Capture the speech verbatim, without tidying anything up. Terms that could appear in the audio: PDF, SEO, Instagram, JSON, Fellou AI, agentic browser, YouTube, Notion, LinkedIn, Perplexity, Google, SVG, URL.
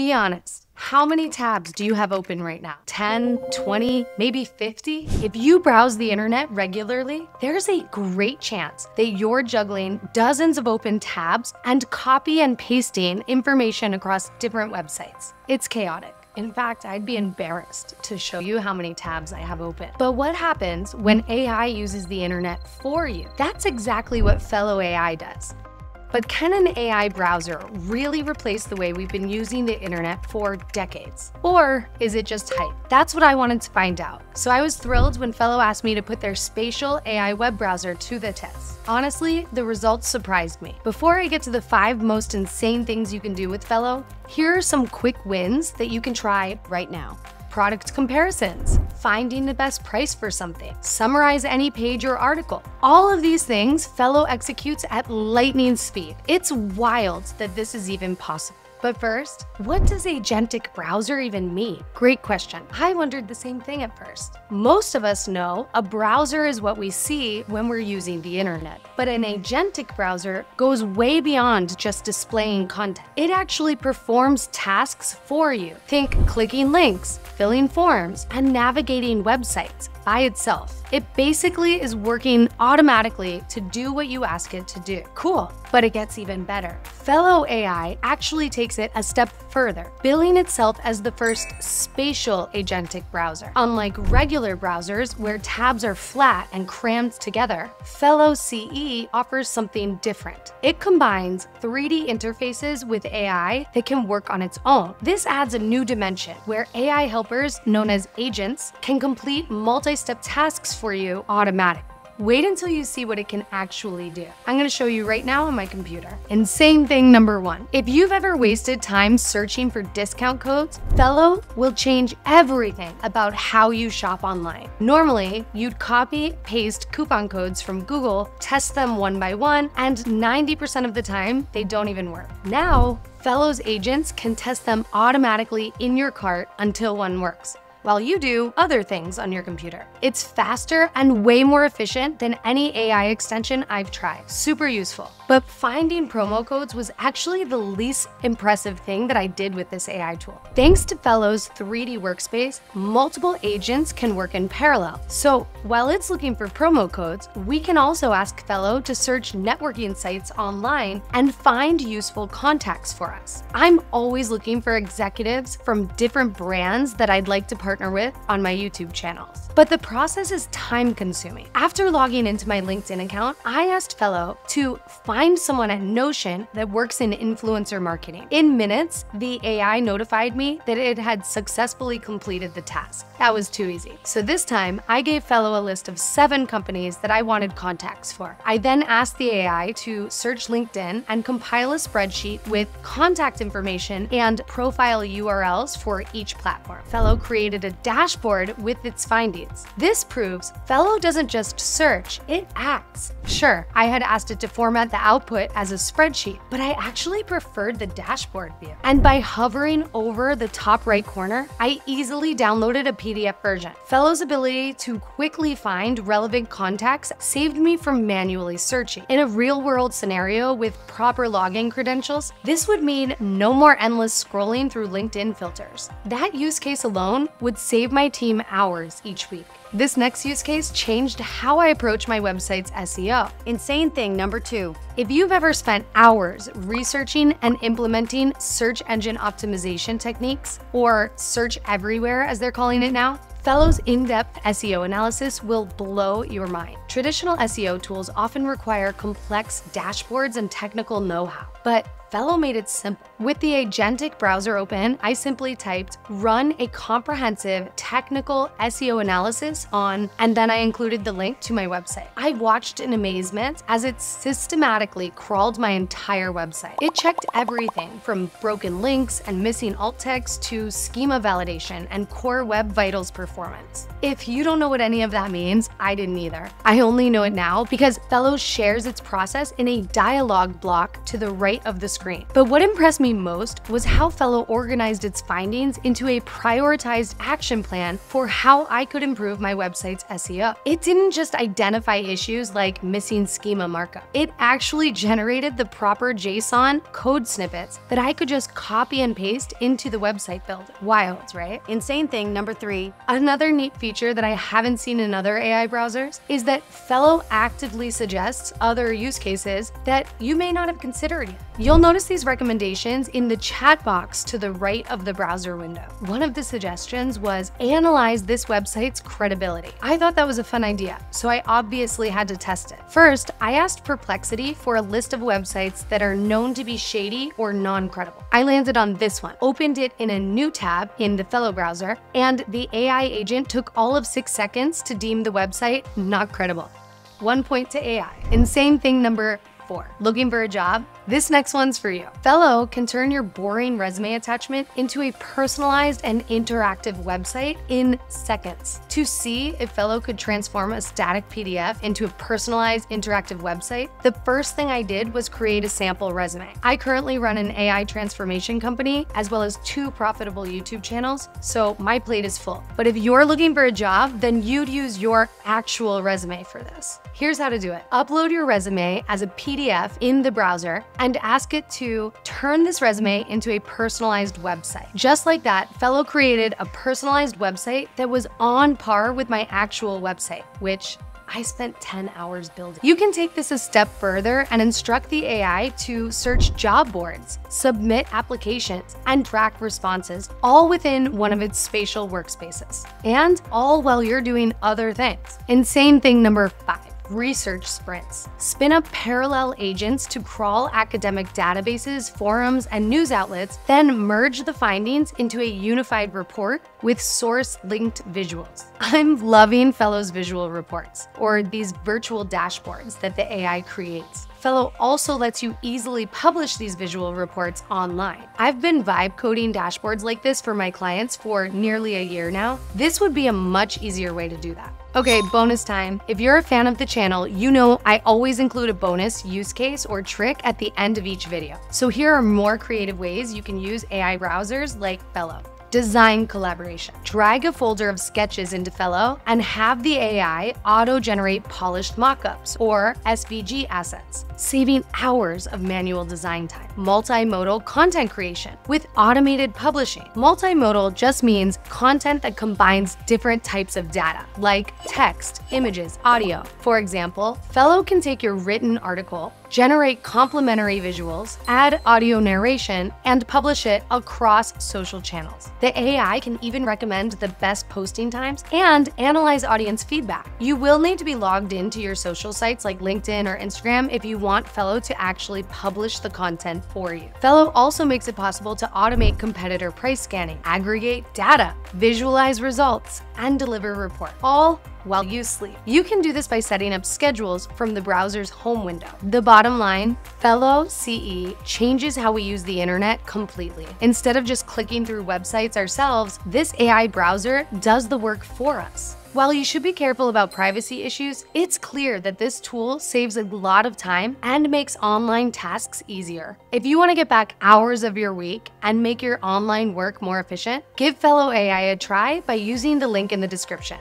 Be honest. How many tabs do you have open right now? ten, twenty, maybe fifty? If you browse the internet regularly, there's a great chance that you're juggling dozens of open tabs and copy and pasting information across different websites. It's chaotic. In fact, I'd be embarrassed to show you how many tabs I have open. But what happens when A I uses the internet for you? That's exactly what Fellou A I does. But can an A I browser really replace the way we've been using the internet for decades? Or is it just hype? That's what I wanted to find out. So I was thrilled when Fellou asked me to put their spatial A I web browser to the test. Honestly, the results surprised me. Before I get to the five most insane things you can do with Fellou, here are some quick wins that you can try right now. Product comparisons, finding the best price for something, summarize any page or article. All of these things Fellou executes at lightning speed. It's wild that this is even possible. But first, what does agentic browser even mean? Great question. I wondered the same thing at first. Most of us know a browser is what we see when we're using the internet. But an agentic browser goes way beyond just displaying content. It actually performs tasks for you. Think clicking links, filling forms, and navigating websites by itself. It basically is working automatically to do what you ask it to do. Cool, but it gets even better. Fellou A I actually takes it a step further, billing itself as the first spatial agentic browser. Unlike regular browsers where tabs are flat and crammed together, Fellou C E offers something different. It combines three D interfaces with A I that can work on its own. This adds a new dimension where A I helpers, known as agents, can complete multi step tasks for you automatically. Wait until you see what it can actually do. I'm gonna show you right now on my computer. Insane thing number one. If you've ever wasted time searching for discount codes, Fellou will change everything about how you shop online. Normally, you'd copy, paste coupon codes from Google, test them one by one, and ninety percent of the time, they don't even work. Now, Fellou's agents can test them automatically in your cart until one works, while you do other things on your computer. It's faster and way more efficient than any A I extension I've tried. Super useful. But finding promo codes was actually the least impressive thing that I did with this A I tool. Thanks to Fellou's three D workspace, multiple agents can work in parallel. So while it's looking for promo codes, we can also ask Fellou to search networking sites online and find useful contacts for us. I'm always looking for executives from different brands that I'd like to partner partner with on my YouTube channels. But the process is time-consuming. After logging into my LinkedIn account, I asked Fellou to find someone at Notion that works in influencer marketing. In minutes, the A I notified me that it had successfully completed the task. That was too easy. So this time, I gave Fellou a list of seven companies that I wanted contacts for. I then asked the A I to search LinkedIn and compile a spreadsheet with contact information and profile U R Ls for each platform. Fellou created a dashboard with its findings. This proves Fellou doesn't just search, it acts. Sure, I had asked it to format the output as a spreadsheet, but I actually preferred the dashboard view. And by hovering over the top right corner, I easily downloaded a P D F version. Fellou's ability to quickly find relevant contacts saved me from manually searching. In a real-world scenario with proper login credentials, this would mean no more endless scrolling through LinkedIn filters. That use case alone would save my team hours each week. This next use case changed how I approach my website's S E O. Insane thing number two. If you've ever spent hours researching and implementing search engine optimization techniques, or search everywhere as they're calling it now, Fellou's in-depth S E O analysis will blow your mind. Traditional S E O tools often require complex dashboards and technical know-how, but Fellou made it simple. With the agentic browser open, I simply typed, run a comprehensive technical S E O analysis on, and then I included the link to my website. I watched in amazement as it systematically crawled my entire website. It checked everything from broken links and missing alt text to schema validation and core web vitals performance. If you don't know what any of that means, I didn't either. I only know it now because Fellou shares its process in a dialogue block to the right right of the screen. But what impressed me most was how Fellou organized its findings into a prioritized action plan for how I could improve my website's S E O. It didn't just identify issues like missing schema markup. It actually generated the proper JSON code snippets that I could just copy and paste into the website builder. Wild, right? Insane thing number three. Another neat feature that I haven't seen in other A I browsers is that Fellou actively suggests other use cases that you may not have considered yet. You'll notice these recommendations in the chat box to the right of the browser window. One of the suggestions was analyze this website's credibility. I thought that was a fun idea, so I obviously had to test it. First, I asked Perplexity for a list of websites that are known to be shady or non-credible. I landed on this one, opened it in a new tab in the Fellou browser, and the A I agent took all of six seconds to deem the website not credible. One point to A I. Insane thing number four. Looking for a job? This next one's for you. Fellou can turn your boring resume attachment into a personalized and interactive website in seconds. To see if Fellou could transform a static P D F into a personalized interactive website, the first thing I did was create a sample resume. I currently run an A I transformation company as well as two profitable YouTube channels, so my plate is full. But if you're looking for a job, then you'd use your actual resume for this. Here's how to do it. Upload your resume as a P D F in the browser and ask it to turn this resume into a personalized website. Just like that, Fellou created a personalized website that was on par with my actual website, which I spent ten hours building. You can take this a step further and instruct the A I to search job boards, submit applications, and track responses, all within one of its spatial workspaces, and all while you're doing other things. Insane thing number five. Research sprints. Spin up parallel agents to crawl academic databases, forums, and news outlets, then merge the findings into a unified report with source-linked visuals. I'm loving Fellou's visual reports, or these virtual dashboards that the A I creates. Fellou also lets you easily publish these visual reports online. I've been vibe coding dashboards like this for my clients for nearly a year now. This would be a much easier way to do that. Okay, bonus time. If you're a fan of the channel, you know I always include a bonus use case or trick at the end of each video. So here are more creative ways you can use A I browsers like Fellou. Design collaboration. Drag a folder of sketches into Fellou and have the A I auto-generate polished mockups or S V G assets, saving hours of manual design time. Multimodal content creation with automated publishing. Multimodal just means content that combines different types of data, like text, images, audio. For example, Fellou can take your written article, generate complementary visuals, add audio narration, and publish it across social channels. The A I can even recommend the best posting times and analyze audience feedback. You will need to be logged into your social sites like LinkedIn or Instagram if you want Fellou to actually publish the content for you. Fellou also makes it possible to automate competitor price scanning, aggregate data, visualize results, and deliver reports, all while you sleep. You can do this by setting up schedules from the browser's home window. The bottom line, Fellou C E changes how we use the internet completely. Instead of just clicking through websites ourselves, this A I browser does the work for us. While you should be careful about privacy issues, it's clear that this tool saves a lot of time and makes online tasks easier. If you want to get back hours of your week and make your online work more efficient, give Fellou A I a try by using the link in the description.